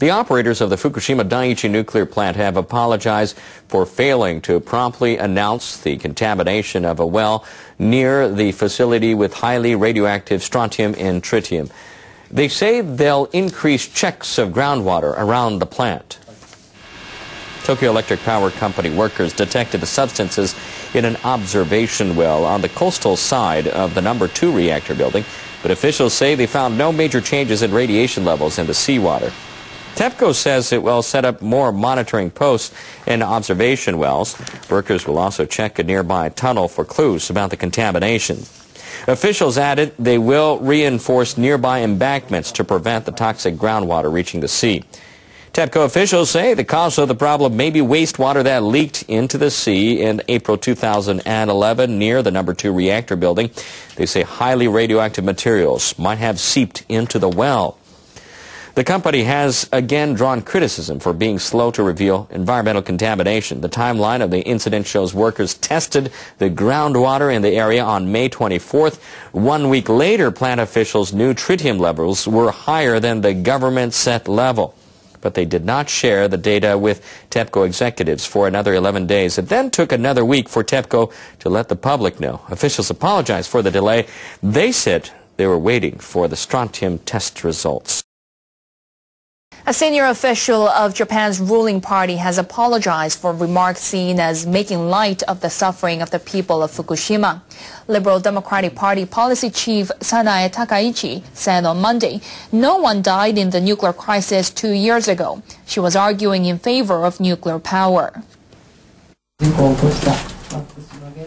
The operators of the Fukushima Daiichi nuclear plant have apologized for failing to promptly announce the contamination of a well near the facility with highly radioactive strontium and tritium. They say they'll increase checks of groundwater around the plant. Tokyo Electric Power Company workers detected the substances in an observation well on the coastal side of the number 2 reactor building, but officials say they found no major changes in radiation levels in the seawater. TEPCO says it will set up more monitoring posts and observation wells. Workers will also check a nearby tunnel for clues about the contamination. Officials added they will reinforce nearby embankments to prevent the toxic groundwater reaching the sea. TEPCO officials say the cause of the problem may be wastewater that leaked into the sea in April 2011 near the number 2 reactor building. They say highly radioactive materials might have seeped into the well. The company has again drawn criticism for being slow to reveal environmental contamination. The timeline of the incident shows workers tested the groundwater in the area on May 24th. 1 week later, plant officials knew tritium levels were higher than the government-set level, but they did not share the data with TEPCO executives for another 11 days. It then took another week for TEPCO to let the public know. Officials apologized for the delay. They said they were waiting for the strontium test results. A senior official of Japan's ruling party has apologized for remarks seen as making light of the suffering of the people of Fukushima. Liberal Democratic Party policy chief Sanae Takaichi said on Monday, "No one died in the nuclear crisis 2 years ago." She was arguing in favor of nuclear power.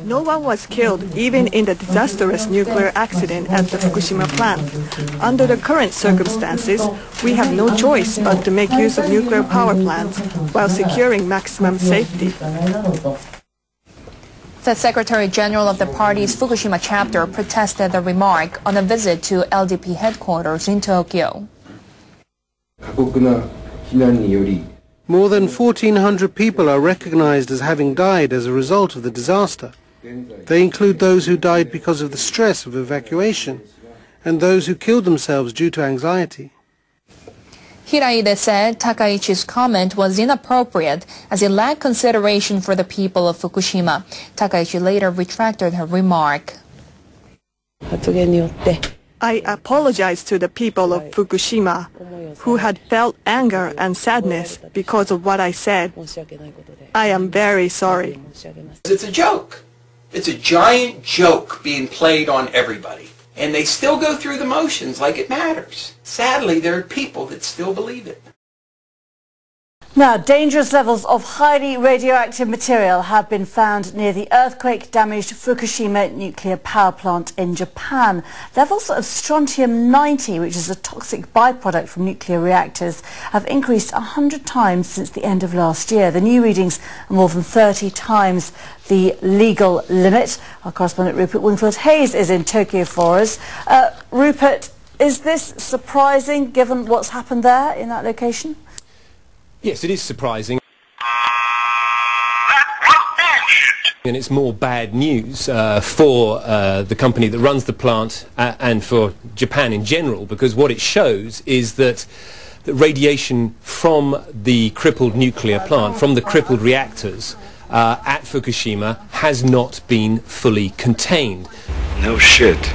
No one was killed even in the disastrous nuclear accident at the Fukushima plant. Under the current circumstances, we have no choice but to make use of nuclear power plants while securing maximum safety. The Secretary General of the party's Fukushima chapter protested the remark on a visit to LDP headquarters in Tokyo. More than 1,400 people are recognized as having died as a result of the disaster. They include those who died because of the stress of evacuation and those who killed themselves due to anxiety. Hiraide said Takaichi's comment was inappropriate as it lacked consideration for the people of Fukushima. Takaichi later retracted her remark. I apologize to the people of Fukushima who had felt anger and sadness because of what I said. I am very sorry. It's a joke. It's a giant joke being played on everybody. And they still go through the motions like it matters. Sadly, there are people that still believe it. Now, dangerous levels of highly radioactive material have been found near the earthquake-damaged Fukushima nuclear power plant in Japan. Levels of strontium-90, which is a toxic byproduct from nuclear reactors, have increased 100 times since the end of last year. The new readings are more than 30 times the legal limit. Our correspondent Rupert Wingfield-Hayes is in Tokyo for us. Rupert, is this surprising given what's happened there in that location? Yes, it is surprising, and it's more bad news for the company that runs the plant and for Japan in general, because what it shows is that the radiation from the crippled nuclear plant, from the crippled reactors at Fukushima, has not been fully contained. No shit.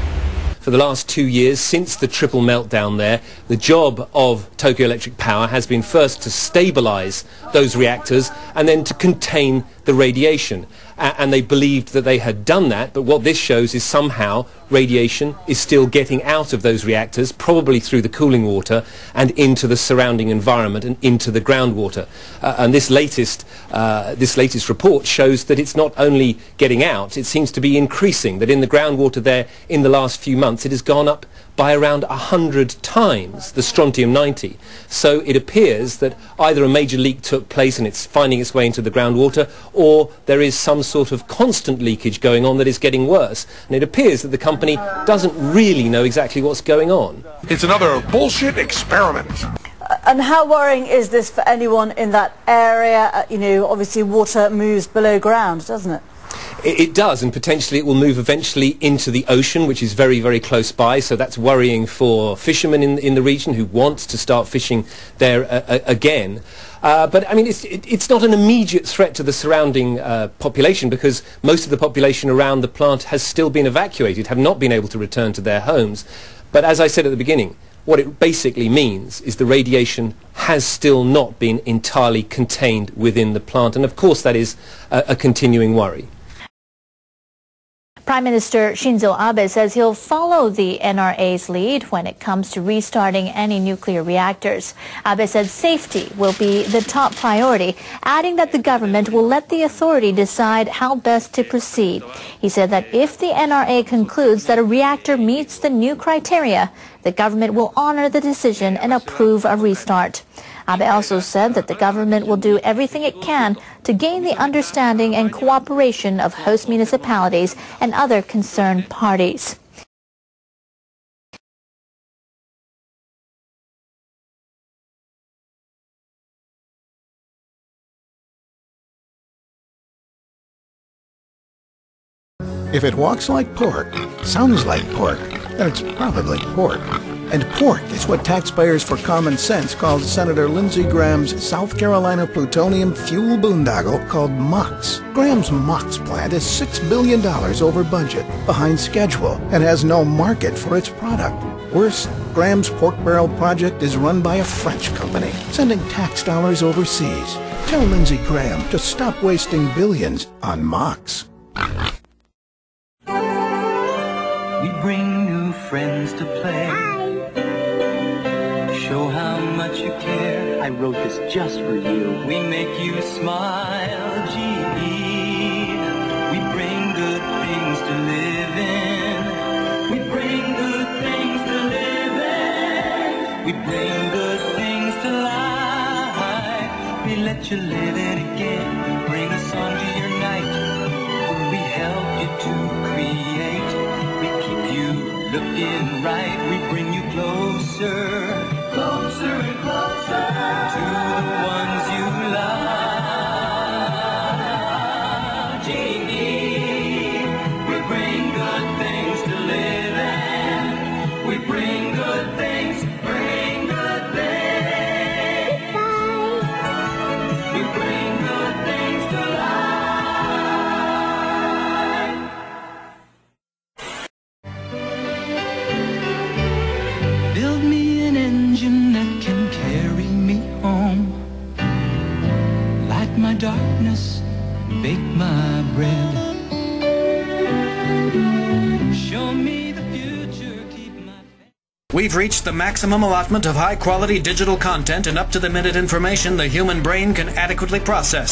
For the last 2 years, since the triple meltdown there, the job of Tokyo Electric Power has been first to stabilise those reactors and then to contain the radiation. And they believed that they had done that, but what this shows is somehow radiation is still getting out of those reactors, probably through the cooling water and into the surrounding environment and into the groundwater. And this latest report shows that it's not only getting out, it seems to be increasing, that in the groundwater there in the last few months it has gone up by around 100 times the strontium-90. So it appears that either a major leak took place and it's finding its way into the groundwater, or there is some sort of constant leakage going on that is getting worse. And it appears that the company doesn't really know exactly what's going on. It's another bullshit experiment. And how worrying is this for anyone in that area? You know, obviously water moves below ground, doesn't it? It does, and potentially it will move eventually into the ocean, which is very, very close by, so that's worrying for fishermen in the region who want to start fishing there again. But I mean, it's not an immediate threat to the surrounding population, because most of the population around the plant has still been evacuated, have not been able to return to their homes. But as I said at the beginning, what it basically means is the radiation has still not been entirely contained within the plant, and of course that is a continuing worry. Prime Minister Shinzo Abe says he'll follow the NRA's lead when it comes to restarting any nuclear reactors. Abe said safety will be the top priority, adding that the government will let the authority decide how best to proceed. He said that if the NRA concludes that a reactor meets the new criteria, the government will honor the decision and approve a restart. Abe also said that the government will do everything it can to gain the understanding and cooperation of host municipalities and other concerned parties. If it walks like pork, sounds like pork, then it's probably pork. And pork is what taxpayers for common sense called Senator Lindsey Graham's South Carolina plutonium fuel boondoggle called MOX. Graham's MOX plant is $6 billion over budget, behind schedule, and has no market for its product. Worse, Graham's pork barrel project is run by a French company, sending tax dollars overseas. Tell Lindsey Graham to stop wasting billions on MOX. We bring new friends to play. Show how much you care. I wrote this just for you. We make you smile, gee. We bring good things to live in. We bring good things to live in. We bring good things to life. We let you live it again. We bring a song to your night. We help you to create. We keep you looking right. We bring you closer. Closer and closer to the ones you love, Jeannie. We bring good things to live in. We bring good things, we bring good things to life. Build me that can carry me home, light my darkness, bake my bread, show me the future, keep my... We've reached the maximum allotment of high-quality digital content and up-to-the-minute information the human brain can adequately process.